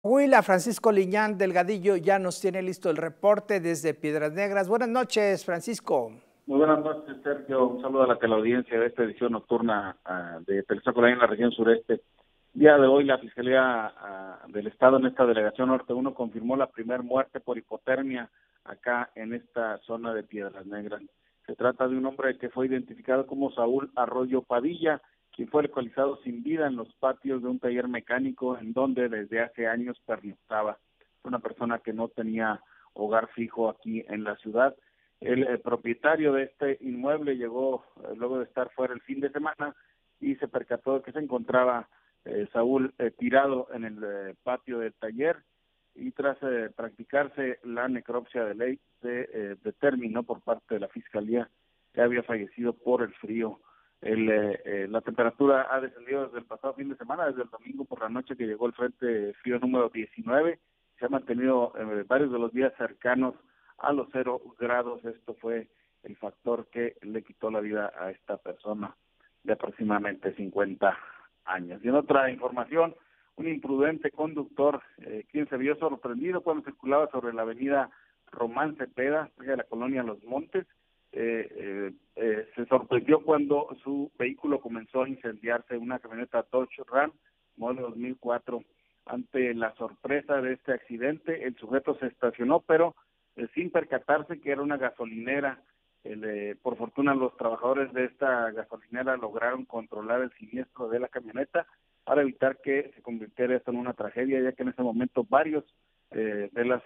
Huila, Francisco Liñán, Delgadillo, ya nos tiene listo el reporte desde Piedras Negras. Buenas noches, Francisco. Muy buenas noches, Sergio. Un saludo a la teleaudiencia de esta edición nocturna de Tele Zócalo en la región sureste. Día de hoy, la Fiscalía del Estado en esta delegación Norte 1 confirmó la primera muerte por hipotermia acá en esta zona de Piedras Negras. Se trata de un hombre que fue identificado como Saúl Arroyo Padilla, quien fue localizado sin vida en los patios de un taller mecánico en donde desde hace años pernoctaba. Fue una persona que no tenía hogar fijo aquí en la ciudad. El propietario de este inmueble llegó luego de estar fuera el fin de semana y se percató de que se encontraba Saúl tirado en el patio del taller, y tras practicarse la necropsia de ley se determinó por parte de la Fiscalía que había fallecido por el frío. La temperatura ha descendido desde el pasado fin de semana, desde el domingo por la noche que llegó el frente frío número 19, se ha mantenido varios de los días cercanos a los 0 grados. Esto fue el factor que le quitó la vida a esta persona de aproximadamente 50 años. Y en otra información, un imprudente conductor quien se vio sorprendido cuando circulaba sobre la avenida Román Cepeda, de la colonia Los Montes, se sorprendió cuando su vehículo comenzó a incendiarse, una camioneta Dodge Ram modelo 2004. Ante la sorpresa de este accidente, el sujeto se estacionó, pero sin percatarse que era una gasolinera. Por fortuna, los trabajadores de esta gasolinera lograron controlar el siniestro de la camioneta para evitar que se convirtiera esto en una tragedia, ya que en ese momento varios de las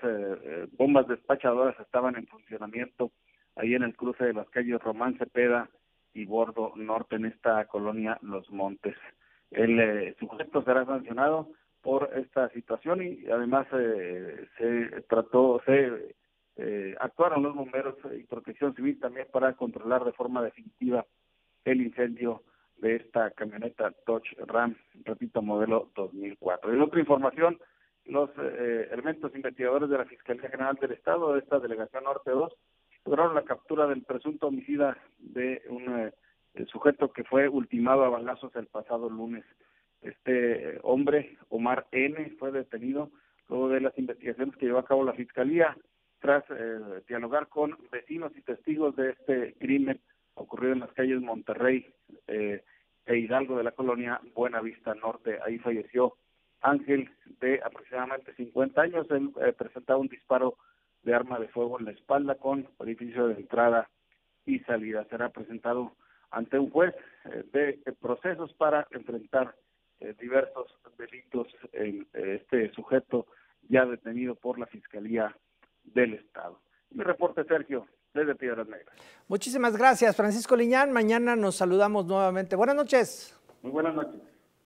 bombas despachadoras estaban en funcionamiento ahí en el cruce de las calles Román Cepeda y Bordo Norte, en esta colonia Los Montes. El sujeto será sancionado por esta situación y además actuaron los bomberos y protección civil también para controlar de forma definitiva el incendio de esta camioneta Dodge Ram, repito, modelo 2004. En otra información, los elementos investigadores de la Fiscalía General del Estado de esta delegación Norte 2 lograron la captura del presunto homicida de un sujeto que fue ultimado a balazos el pasado lunes. Este hombre, Omar N., fue detenido luego de las investigaciones que llevó a cabo la Fiscalía tras dialogar con vecinos y testigos de este crimen ocurrido en las calles Monterrey e Hidalgo de la colonia Buena Vista Norte. Ahí falleció Ángel, de aproximadamente 50 años. Él presentaba un disparo de arma de fuego en la espalda con orificio de entrada y salida. Será presentado ante un juez de procesos para enfrentar diversos delitos en este sujeto ya detenido por la Fiscalía del Estado. Mi reporte, Sergio, desde Piedras Negras. Muchísimas gracias, Francisco Liñán. Mañana nos saludamos nuevamente. Buenas noches. Muy buenas noches.